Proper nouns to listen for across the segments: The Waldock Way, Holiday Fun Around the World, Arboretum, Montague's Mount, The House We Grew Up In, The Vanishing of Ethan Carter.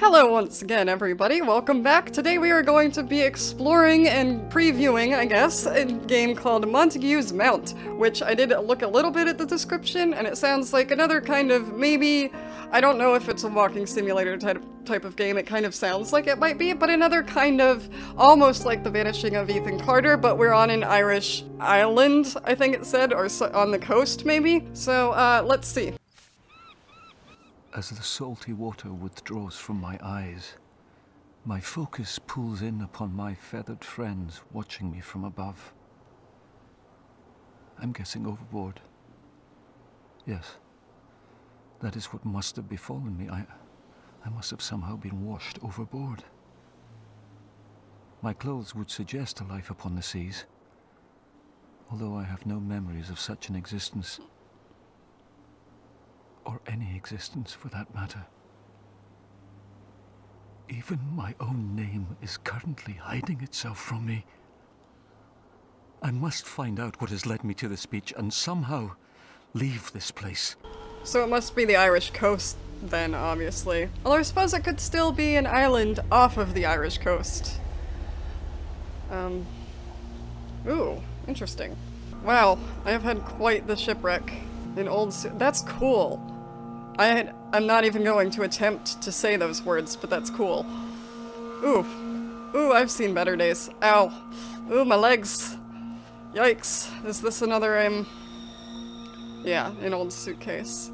Hello once again, everybody. Welcome back. Today we are going to be exploring and previewing, I guess, a game called Montague's Mount, which I did look a little bit at the description, and it sounds like another kind of maybe, I don't know if it's a walking simulator type of game, it kind of sounds like it might be, but another kind of almost like The Vanishing of Ethan Carter, but we're on an Irish island, I think it said, or on the coast maybe. So let's see. As the salty water withdraws from my eyes, my focus pulls in upon my feathered friends watching me from above. I'm guessing overboard. Yes, that is what must have befallen me. I must have somehow been washed overboard. My clothes would suggest a life upon the seas, although I have no memories of such an existence. Or any existence for that matter. Even my own name is currently hiding itself from me. I must find out what has led me to this beach and somehow leave this place. So it must be the Irish coast then, obviously. Although I suppose it could still be an island off of the Irish coast. Ooh, interesting. Wow, I have had quite the shipwreck. An old that's cool. I'm not even going to attempt to say those words, but that's cool. Ooh. Ooh, I've seen better days. Ow. Ooh, my legs. Yikes. Is this another, yeah, an old suitcase.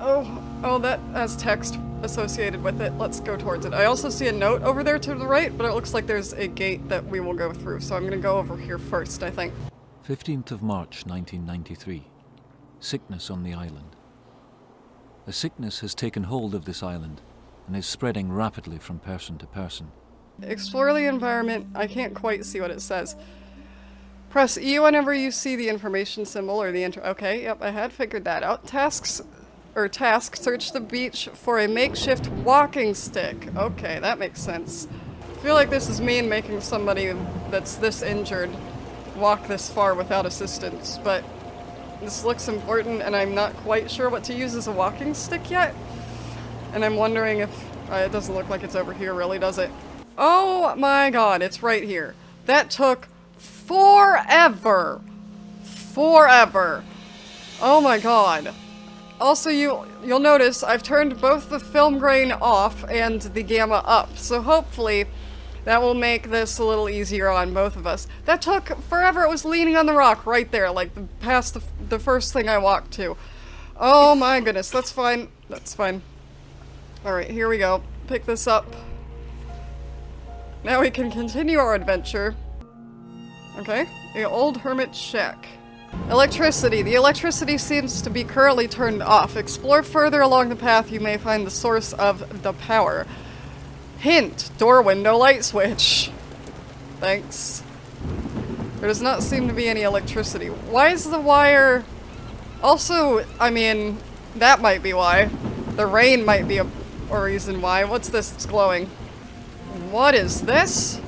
Oh, that has text associated with it. Let's go towards it. I also see a note over there to the right, but it looks like there's a gate that we will go through, so I'm gonna go over here first, I think. 15th of March, 1993. Sickness on the island. The sickness has taken hold of this island and is spreading rapidly from person to person. Explore the environment. I can't quite see what it says. Press E whenever you see the information symbol or the okay, yep, I had figured that out. Tasks, or task, search the beach for a makeshift walking stick. Okay, that makes sense. I feel like this is mean making somebody that's this injured walk this far without assistance, but this looks important and I'm not quite sure what to use as a walking stick yet, and I'm wondering if it doesn't look like it's over here, really, does it? Oh my god, it's right here. That took forever. Oh my god. Also, you'll notice I've turned both the film grain off and the gamma up, so hopefully that will make this a little easier on both of us. That took forever. It was leaning on the rock right there, like past the first thing I walked to. Oh my goodness, that's fine. That's fine. Alright, here we go. Pick this up. Now we can continue our adventure. Okay, the old hermit shack. Electricity. The electricity seems to be currently turned off. Explore further along the path. You may find the source of the power. Hint, door window light switch. Thanks. There does not seem to be any electricity. Why is the wire... Also, I mean, that might be why. The rain might be a reason why. What's this? It's glowing. What is this?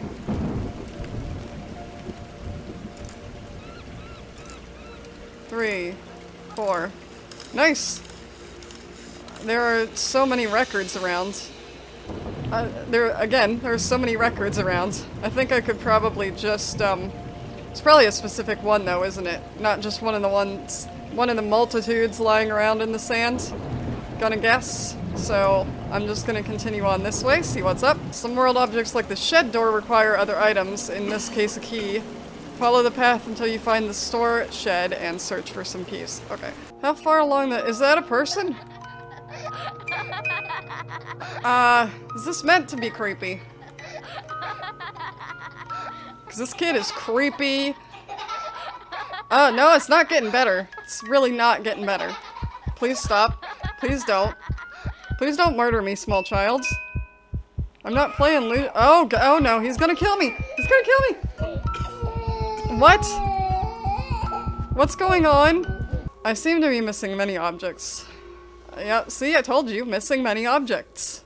Three, four. Nice. There are so many records around. There are so many records around. I think I could probably just, it's probably a specific one though, isn't it? Not just one of the multitudes lying around in the sand. Gonna guess. So I'm just gonna continue on this way, see what's up. Some world objects like the shed door require other items, in this case a key. Follow the path until you find the store shed and search for some keys. Okay. How far along the- is that a person? Is this meant to be creepy? Because this kid is creepy. Oh, no, it's not getting better. It's really not getting better. Please stop. Please don't. Please don't murder me, small child. I'm not playing oh no, he's gonna kill me! He's gonna kill me! What? What's going on? I seem to be missing many objects. Yeah, see, I told you, missing many objects.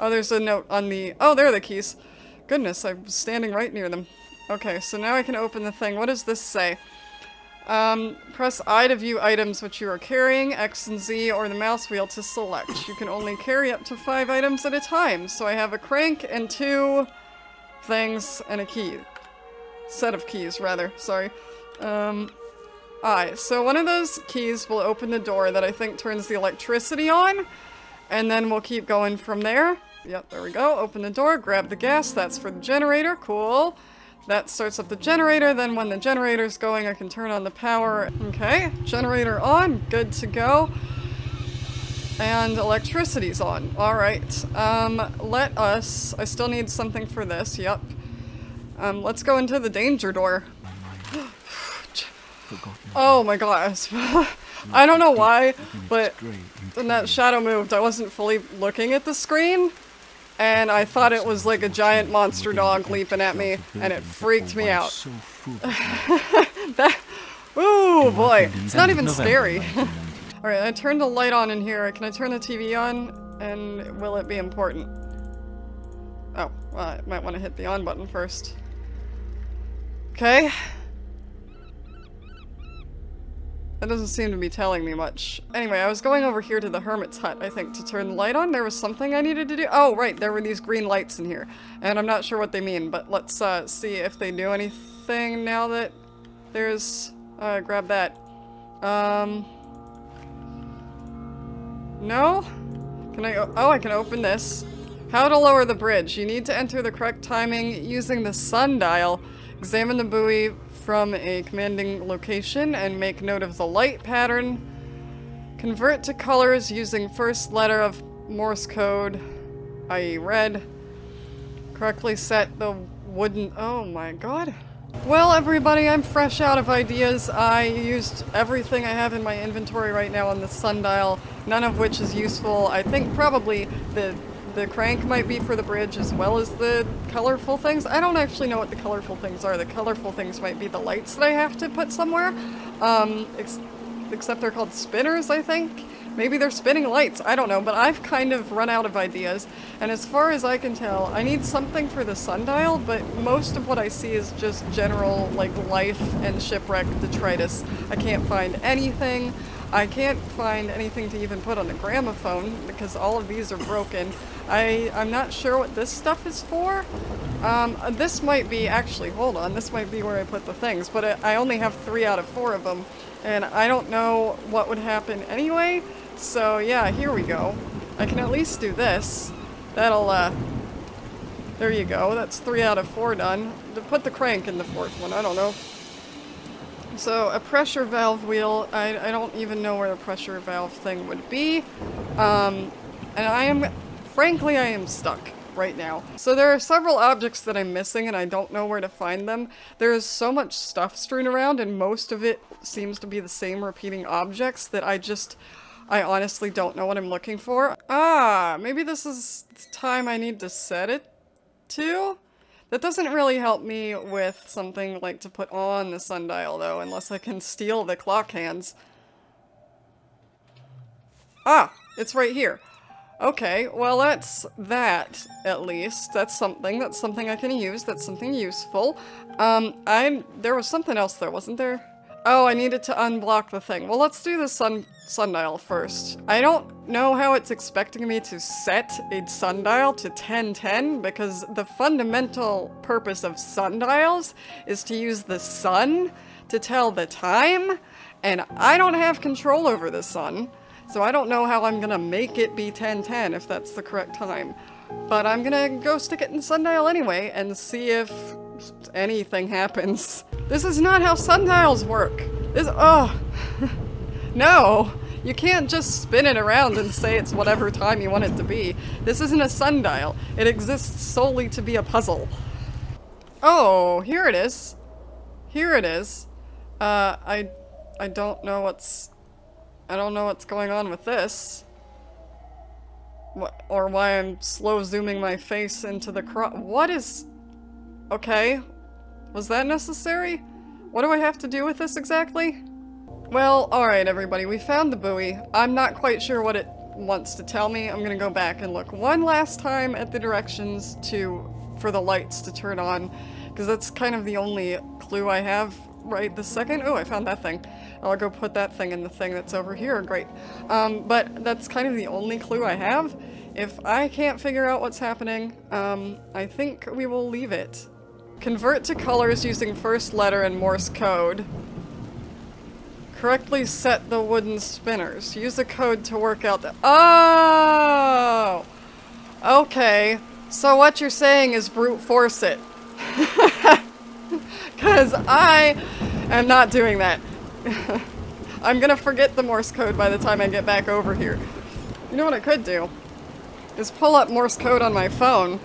Oh, there's a note on the... Oh, there are the keys. Goodness, I'm standing right near them. Okay, so now I can open the thing. What does this say? Press I to view items which you are carrying, X and Z, or the mouse wheel to select. You can only carry up to 5 items at a time, so I have a crank and 2 things and a key. Set of keys, rather. Sorry. Aye. So one of those keys will open the door that I think turns the electricity on, and then we'll keep going from there. Yep, there we go. Open the door, grab the gas. That's for the generator. Cool. That starts up the generator, then when the generator's going, I can turn on the power. Okay, generator on, good to go. And electricity's on, all right. Let us, I still need something for this, yep. Let's go into the danger door. Oh my gosh. I don't know why, but when that shadow moved, I wasn't fully looking at the screen. And I thought it was like a giant monster dog leaping at me, and it freaked me out. That, ooh, boy. It's not even scary. Alright, I turned the light on in here. Can I turn the TV on? And will it be important? Oh, well, I might want to hit the on button first. Okay. That doesn't seem to be telling me much. Anyway, I was going over here to the hermit's hut, I think, to turn the light on. There was something I needed to do. Oh, right, there were these green lights in here. And I'm not sure what they mean, but let's see if they do anything now that there's... grab that. No? Can I... Oh, I can open this. How to lower the bridge. You need to enter the correct timing using the sundial. Examine the buoy from a commanding location and make note of the light pattern. Convert to colors using first letter of Morse code, i.e. red. Correctly set the wooden... Oh my god. Well, everybody, I'm fresh out of ideas. I used everything I have in my inventory right now on the sundial, none of which is useful. I think probably the crank might be for the bridge as well as the colorful things. I don't actually know what the colorful things are. The colorful things might be the lights that I have to put somewhere. Except they're called spinners, I think. Maybe they're spinning lights. I don't know, but I've kind of run out of ideas. And as far as I can tell, I need something for the sundial, but most of what I see is just general, like, life and shipwreck detritus. I can't find anything. I can't find anything to even put on the gramophone because all of these are broken. I'm not sure what this stuff is for. This might be, actually, hold on, this might be where I put the things, but I only have 3 out of 4 of them, and I don't know what would happen anyway, so yeah, here we go. I can at least do this. That'll, there you go, that's 3 out of 4 done. Put the crank in the 4th one, I don't know. So, a pressure valve wheel, I don't even know where the pressure valve thing would be. And I am, frankly, I am stuck right now. So there are several objects that I'm missing and I don't know where to find them. There is so much stuff strewn around and most of it seems to be the same repeating objects that I honestly don't know what I'm looking for. Ah, maybe this is the time I need to set it to? That doesn't really help me with something like to put on the sundial, though, unless I can steal the clock hands. Ah, it's right here. Okay, well that's that, at least. That's something I can use, that's something useful. There was something else there, wasn't there? Oh, I needed to unblock the thing. Well, let's do the sundial first. I don't know how it's expecting me to set a sundial to 1010 because the fundamental purpose of sundials is to use the sun to tell the time, and I don't have control over the sun, so I don't know how I'm gonna make it be 1010 if that's the correct time. But I'm gonna go stick it in sundial anyway and see if anything happens. This is not how sundials work. This, oh, no, you can't just spin it around and say it's whatever time you want it to be. This isn't a sundial. It exists solely to be a puzzle. Oh, here it is. Here it is. I don't know what's, I don't know what's going on with this. Or why I'm slow zooming my face into the what is... Okay, was that necessary? What do I have to do with this exactly? Well, alright everybody, we found the buoy. I'm not quite sure what it wants to tell me. I'm gonna go back and look one last time at the directions for the lights to turn on, because that's kind of the only clue I have right this second. Oh, I found that thing. I'll go put that thing in the thing that's over here. Great. But that's kind of the only clue I have. If I can't figure out what's happening, I think we will leave it. Convert to colors using first letter in Morse code. Correctly set the wooden spinners. Use the code to work out the— Oh! Okay. So what you're saying is brute force it. Because I am not doing that. I'm gonna forget the Morse code by the time I get back over here. You know what I could do? Is pull up Morse code on my phone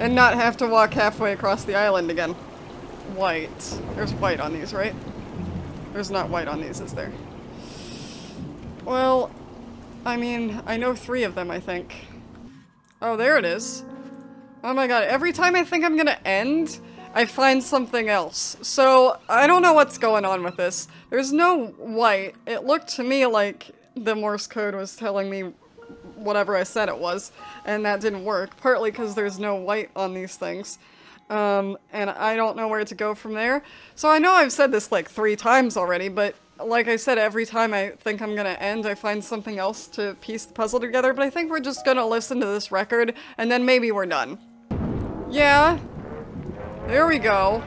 and not have to walk halfway across the island again. White. There's white on these, right? There's not white on these, is there? Well, I mean, I know three of them, I think. Oh, there it is. Oh my god, every time I think I'm gonna end, I find something else. So, I don't know what's going on with this. There's no white. It looked to me like the Morse code was telling me whatever I said it was, and that didn't work, partly because there's no white on these things. And I don't know where to go from there. So I know I've said this like 3 times already, but like I said, every time I think I'm gonna end, I find something else to piece the puzzle together, but I think we're just gonna listen to this record, and then maybe we're done. Yeah. There we go.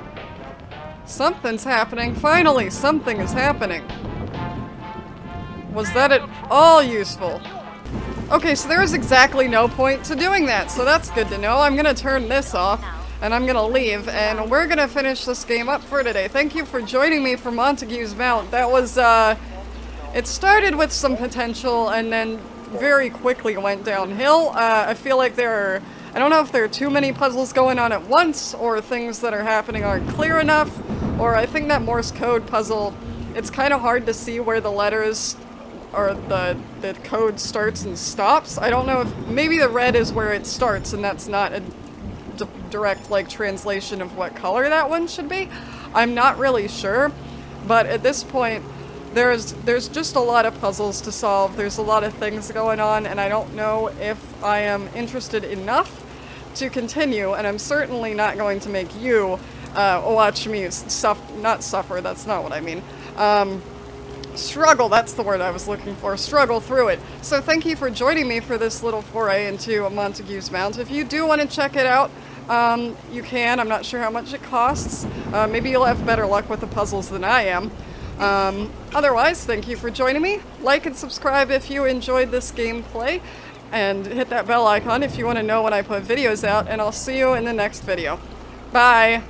Something's happening. Finally, something is happening. Was that at all useful? Okay, so there is exactly no point to doing that, so that's good to know. I'm gonna turn this off, and I'm gonna leave, and we're gonna finish this game up for today. Thank you for joining me for Montague's Mount. That was, it started with some potential, and then very quickly went downhill. I feel like there are, I don't know if there are too many puzzles going on at once, or things that are happening aren't clear enough, or I think that Morse code puzzle, it's kind of hard to see where the letters or the code starts and stops. I don't know if maybe the red is where it starts and that's not a direct like translation of what color that one should be. I'm not really sure, but at this point there's just a lot of puzzles to solve. There's a lot of things going on and I don't know if I am interested enough to continue, and I'm certainly not going to make you watch me not suffer, that's not what I mean. Struggle, that's the word I was looking for, struggle through it. So thank you for joining me for this little foray into Montague's Mount. If you do want to check it out, you can. I'm not sure how much it costs. Maybe you'll have better luck with the puzzles than I am. Otherwise, thank you for joining me. Like and subscribe if you enjoyed this gameplay, and hit that bell icon if you want to know when I put videos out, and I'll see you in the next video. Bye!